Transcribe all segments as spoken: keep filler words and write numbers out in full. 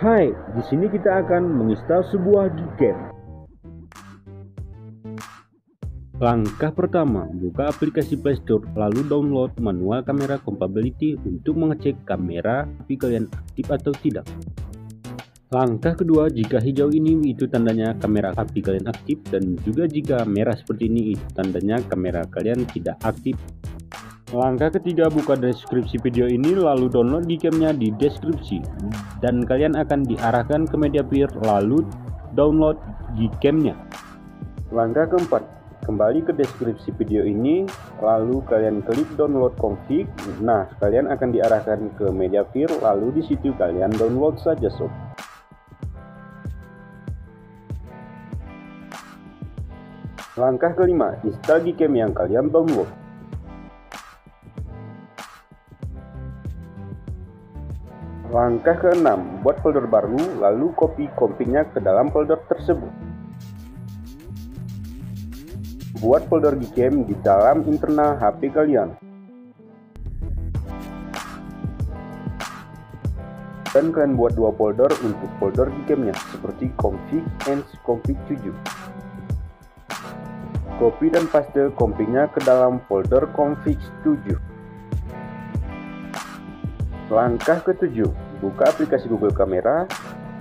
Hai, di sini kita akan menginstal sebuah G CAM. Langkah pertama, buka aplikasi Play Store, lalu download manual kamera compatibility untuk mengecek kamera api kalian aktif atau tidak. Langkah kedua, jika hijau ini itu tandanya kamera api kalian aktif, dan juga jika merah seperti ini itu tandanya kamera kalian tidak aktif. Langkah ketiga, buka deskripsi video ini lalu download G CAM-nya di deskripsi, dan kalian akan diarahkan ke Mediafire lalu download G CAM-nya. Langkah keempat, kembali ke deskripsi video ini lalu kalian klik download config. Nah, kalian akan diarahkan ke Mediafire lalu di situ kalian download saja sob. Langkah kelima, install G CAM yang kalian download. Langkah keenam, buat folder baru lalu copy config-nya ke dalam folder tersebut. Buat folder G CAM di dalam internal H P kalian. Dan kalian buat dua folder untuk folder G CAM-nya seperti config and config tujuh. Copy dan paste config-nya ke dalam folder config tujuh. Langkah ketujuh, buka aplikasi Google Kamera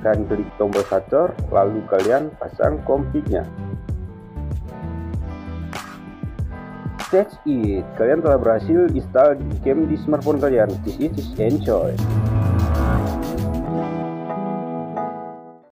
dan klik tombol shutter, lalu kalian pasang config-nya. That's it, kalian telah berhasil install G CAM di smartphone kalian. This is enjoy.